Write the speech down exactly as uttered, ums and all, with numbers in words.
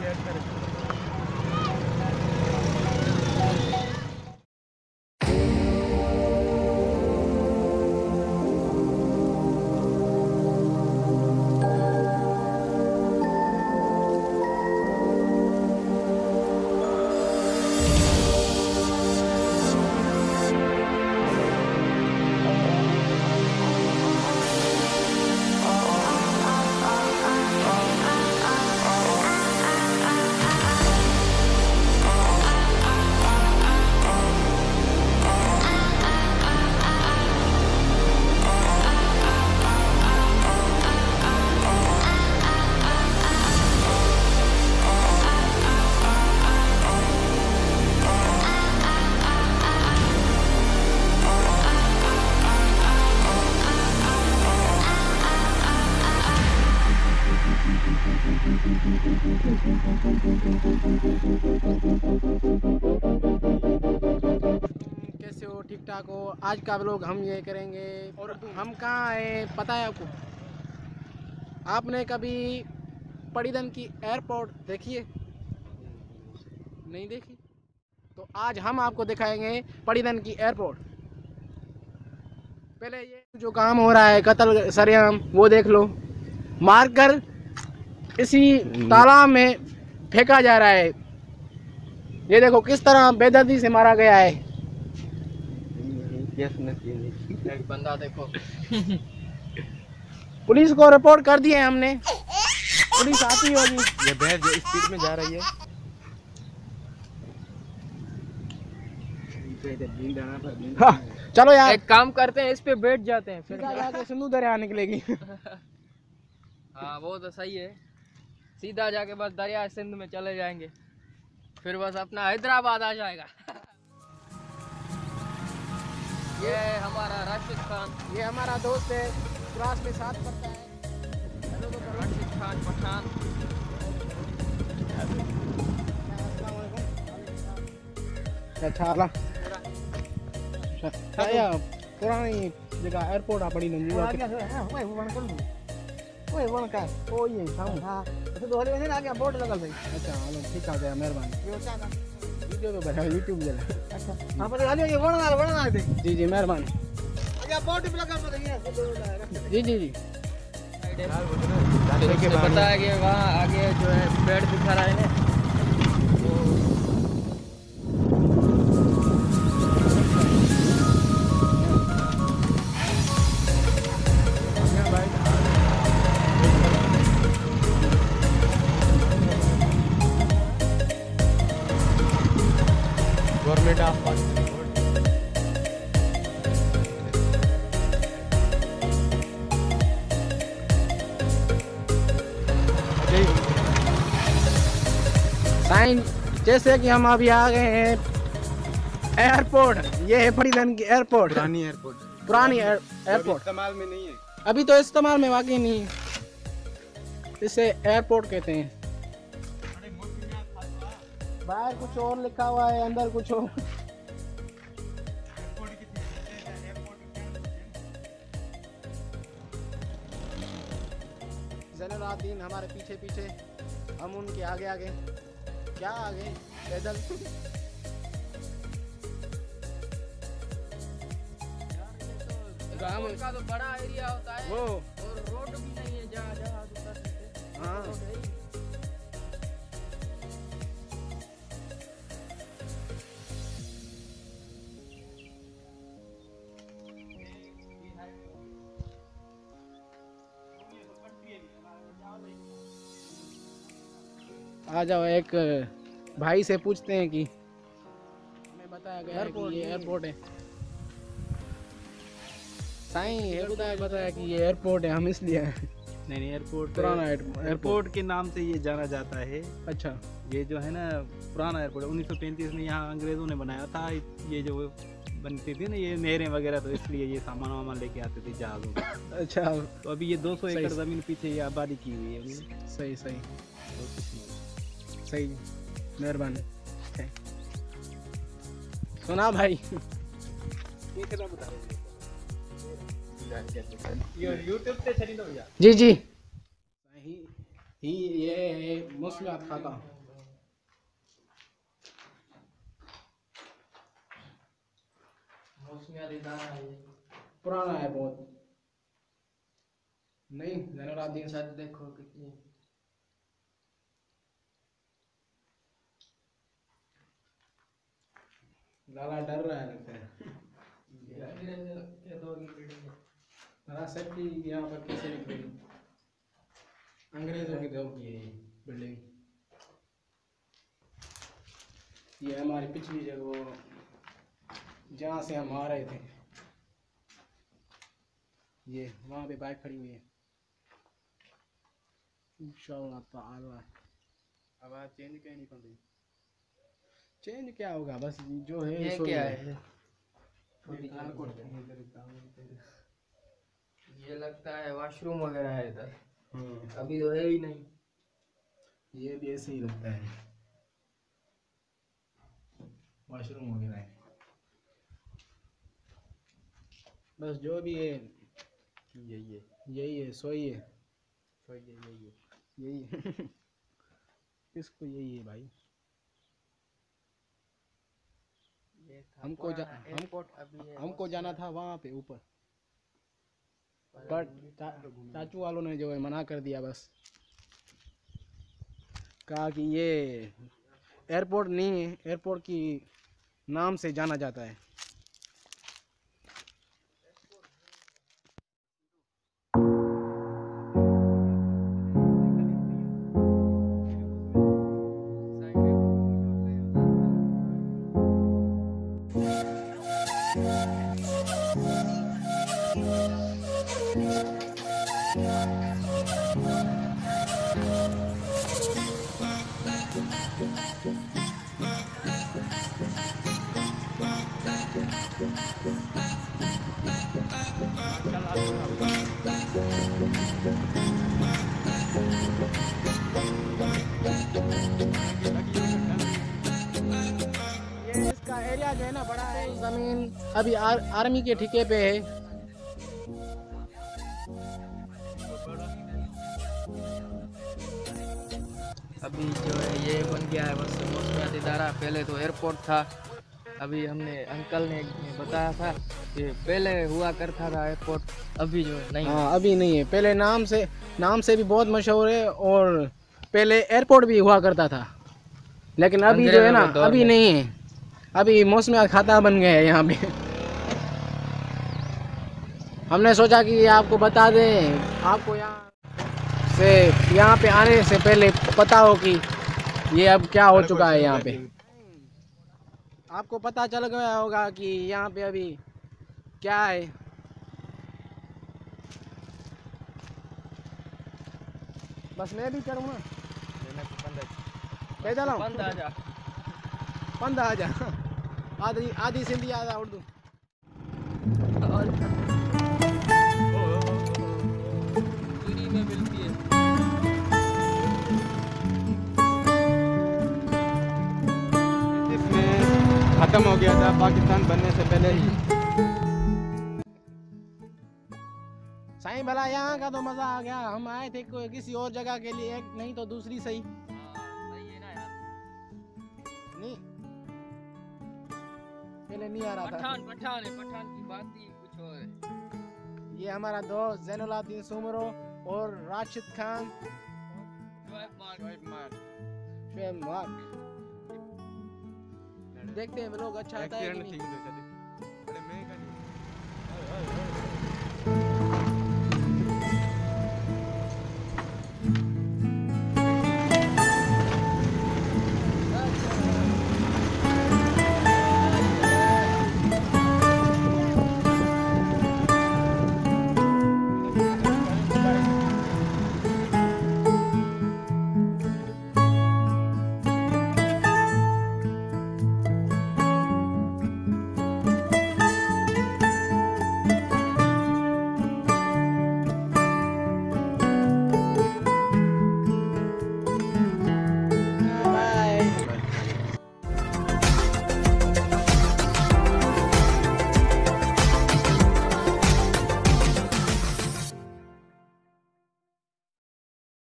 Share करें। कैसे हो? ठीक ठाक हो? आज का व्लॉग हम ये करेंगे। और हम कहाँ आए पता है आपको? आपने कभी पड़ीदन की एयरपोर्ट देखी है? नहीं देखी? तो आज हम आपको दिखाएंगे पड़ीदन की एयरपोर्ट। पहले ये जो काम हो रहा है कत्ल सरेआम, वो देख लो। मारकर इसी तालाब में फेंका जा रहा है। ये देखो किस तरह बेदर्दी से मारा गया है। एक बंदा देखो। पुलिस को रिपोर्ट कर दी है हमने, पुलिस आती होगी। ये भैंस जो स्पीड में जा रही है। हाँ, चलो यार एक काम करते हैं, इस पे बैठ जाते हैं, फिर सिंधु दरिया निकलेगी। हाँ वो तो सही है, सीधा जाके बस दरिया सिंध में चले जाएंगे, फिर बस अपना हैदराबाद आ जाएगा। ये हमारा राशिद खान, ये हमारा दोस्त है, क्लास में साथ पढ़ता है। राशिद खान पठान। अच्छा पुरानी जगह एयरपोर्ट आ पड़ी नंगी। ओए वन का ओ ये साउंड। हां तो दोहरे में ना आ गया बोर्ड लगल भाई। अच्छा हेलो ठीक आ गया, मेहरबानी। ये होता ना वीडियो तो बनाओ YouTube जला। अच्छा हां पर हेलो ये वन वाला वन वाला दे। जी जी मेहरबानी। अच्छा बोर्ड पे लगा पर ये जी जी जी के बताया गया। वहां आगे जो है पेड़ दिखा रहा है ना, गवर्नमेंट ऑफ साइन। जैसे कि हम अभी आ गए हैं एयरपोर्ट, ये है पड़ीदन की एयरपोर्ट, पुरानी एयरपोर्ट, पुरानी एयरपोर्ट। इस्तेमाल में नहीं है अभी, तो इस्तेमाल में वाकई नहीं है। इसे एयरपोर्ट कहते हैं। बाहर कुछ और लिखा हुआ है, अंदर कुछ और। ज़ैनुद्दीन हमारे पीछे पीछे, हम उनके आगे आगे, क्या आगे पैदल। गांव का तो बड़ा एरिया होता है वो, और रोड भी नहीं है जहाँ जहाँ उतर सकते। हाँ आ जाओ, एक भाई से पूछते हैं कि हमें बताया गया है कि ये एयरपोर्ट है। साईं हेगुदा बताया कि ये एयरपोर्ट है, हम इसलिए नहीं नहीं एयरपोर्ट पुराना एयरपोर्ट के नाम से ये जाना जाता है। अच्छा ये जो है ना पुराना एयरपोर्ट है, उन्नीस सौ पैंतीस में यहाँ अंग्रेजों ने बनाया था। ये जो बनती थी ना ये नहरें वगैरह, तो इसलिए ये सामान वामान लेके आते थे जहाज़ों में। अच्छा तो अभी ये दो सौ एकड़ जमीन पीछे ये आबादी की हुई है। सही सही सही, मेहरबानी। सुना भाई यूट्यूब से। जी जी ही ये मुस्लिम खाता पुराना है बहुत। नहीं ज़ैनुद्दीन साहब देखो कितनी लाला डर रहा है लगता है। लाला सब की यहाँ पर कैसे अंग्रेजों की दौर की है बिल्डिंग। ये हमारी पिछली जगह जहाँ से हम आ रहे थे, ये वहाँ पे बाइक खड़ी हुई है। इंशाल्लाह ताला आवाज़ चेंज क्या नहीं कर रही, चेंज क्या होगा बस जो है ये क्या है। ये लगता है वॉशरूम वगैरह है इधर, अभी तो है ही नहीं। ये भी ऐसे ही लगता है वॉशरूम वगैरह है बस। जो भी है यही है, यही है सोई है, सोई है यही है, यही है इसको यही है भाई। हमको जा, हमको हमको जाना था वहाँ पे ऊपर, बट चाचू वालों ने जो है मना कर दिया। बस कहा कि ये एयरपोर्ट नहीं है, एयरपोर्ट की नाम से जाना जाता है। एरिया जो है ना बड़ा है। जमीन अभी आर, आर्मी के ठेके पे है। अभी जो है ये बन गया है बस मौसमियात इदारा। पहले तो एयरपोर्ट था। अभी हमने अंकल ने बताया था कि पहले हुआ करता था एयरपोर्ट, अभी जो है नहीं। हाँ अभी नहीं है। पहले नाम से नाम से भी बहुत मशहूर है और पहले एयरपोर्ट भी हुआ करता था, लेकिन अभी जो है ना अभी नहीं है। अभी मौसमियात खाता बन गया है यहाँ पे। हमने सोचा कि आपको बता दें, आपको यहाँ से यहाँ पे आने से पहले पता हो कि ये अब क्या हो चुका है। यहाँ पे आपको पता चल गया होगा कि यहाँ पे अभी क्या है। बस मैं भी करूँगा पैदल आऊँ पंद्रह हजार आधी आधी सिंधी आधा उर्दू। और पूरी में मिलती है। इसमें खत्म हो गया था पाकिस्तान बनने से पहले ही। साईं भला यहाँ का तो मजा आ गया। हम आए थे किसी और जगह के लिए, एक नहीं तो दूसरी सही। पहले नहीं आ रहा था। पठान पठान है, पठान की बात ही कुछ और है। ये हमारा दोस्त ज़ैनुद्दीन सुमरो और राशिद खान देखते हैं लोग। अच्छा आता है कि नहीं?